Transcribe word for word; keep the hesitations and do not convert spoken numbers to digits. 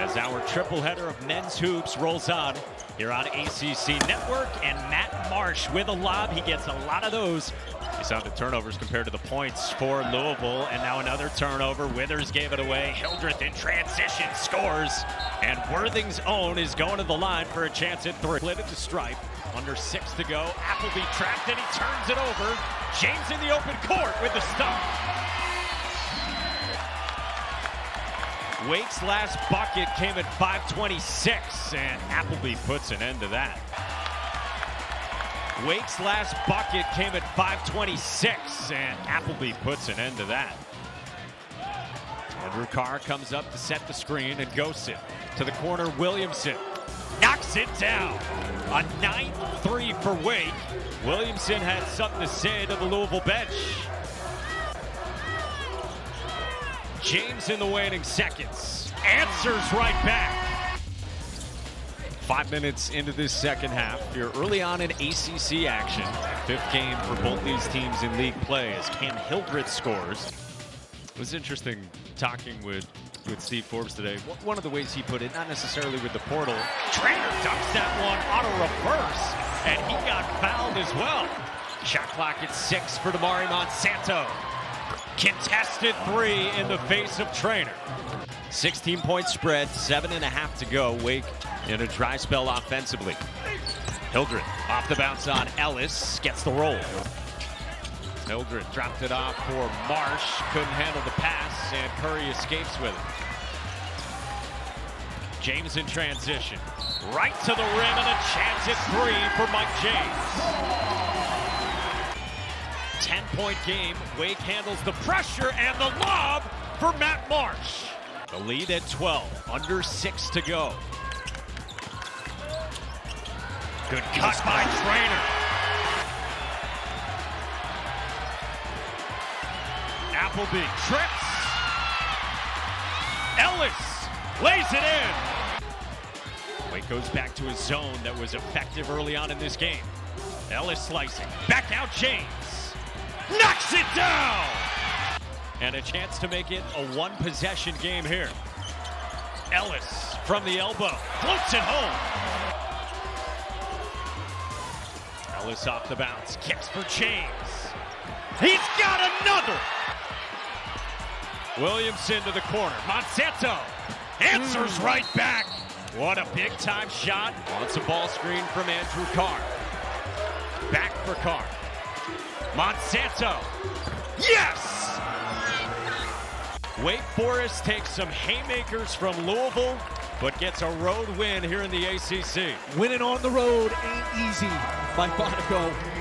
as our triple header of men's hoops rolls on here on A C C Network. And Matt Marsh with a lob. He gets a lot of those. You saw the turnovers compared to the points for Louisville. And now another turnover. Withers gave it away. Hildreth in transition scores. And Worthing's own is going to the line for a chance at three. Split at the stripe. Under six to go. Appleby trapped and he turns it over. James in the open court with the stop. Wake's last bucket came at five twenty-six, and Appleby puts an end to that. Wake's last bucket came at five twenty-six, and Appleby puts an end to that. Andrew Carr comes up to set the screen and goes it to the corner. Williamson knocks it down. A nine three for Wake. Williamson had something to say to the Louisville bench. James in the waiting seconds, answers right back. Five minutes into this second half, you're early on in A C C action. Fifth game for both these teams in league play as Cam Hildreth scores. It was interesting talking with, with Steve Forbes today. One of the ways he put it, not necessarily with the portal, Trainer ducks that one on a reverse, and he got fouled as well. Shot clock at six for Damari Monsanto. Contested three in the face of Trainer. sixteen point spread, seven and a half to go. Wake in a dry spell offensively. Hildreth off the bounce on Ellis, gets the roll. Hildreth dropped it off for Marsh, couldn't handle the pass, and Curry escapes with it. James in transition, right to the rim, and a chance at three for Mike James. ten point game. Wake handles the pressure and the lob for Matt Marsh. The lead at twelve, under six to go. Good cut by Trainer. Appleby trips. Ellis lays it in. Wake goes back to a zone that was effective early on in this game. Ellis slicing, back out James. Knocks it down! And a chance to make it a one-possession game here. Ellis from the elbow, floats it home. Ellis off the bounce, kicks for James. He's got another! Williamson to the corner, Monsanto answers right back. What a big-time shot. Wants a ball screen from Andrew Carr. Back for Carr. Monsanto, yes! Wake Forest takes some haymakers from Louisville, but gets a road win here in the A C C. Winning on the road ain't easy by Monaco.